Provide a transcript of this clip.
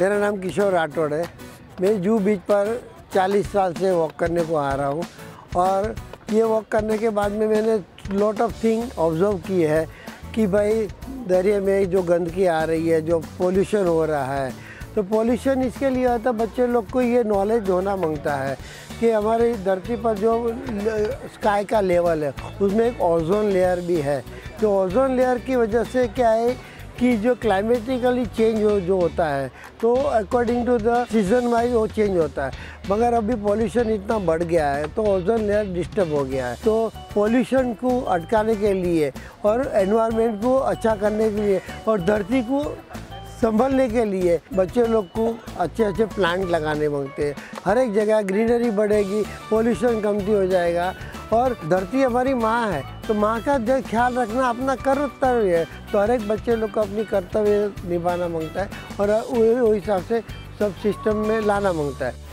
मेरा नाम किशोर राठौड़ है। मैं जूहू बीच पर 40 साल से वॉक करने को आ रहा हूँ और ये वॉक करने के बाद में मैंने लॉट ऑफ थिंग ऑब्जर्व की है कि भाई दरिया में जो गंदगी आ रही है, जो पोल्यूशन हो रहा है, तो पोल्यूशन इसके लिए आता है बच्चे लोग को ये नॉलेज होना मांगता है कि हमारी धरती पर जो स्काई का लेवल है उसमें एक ओजोन लेयर भी है। तो ओजोन लेयर की वजह से क्या है कि जो क्लाइमेटिकली चेंज जो होता है तो according to the season wise वो चेंज होता है, मगर अभी पोल्यूशन इतना बढ़ गया है तो ओजोन लेयर डिस्टर्ब हो गया है। तो पोल्यूशन को अटकाने के लिए और एनवायरनमेंट को अच्छा करने के लिए और धरती को संभलने के लिए बच्चे लोग को अच्छे अच्छे प्लांट लगाने मांगते हैं। हर एक जगह ग्रीनरी बढ़ेगी, पोल्यूशन कमती हो जाएगा और धरती हमारी माँ है तो माँ का जो ख्याल रखना अपना कर्तव्य है। तो हर एक बच्चे लोग को अपनी कर्तव्य निभाना मांगता है और उस हिसाब से सब सिस्टम में लाना मांगता है।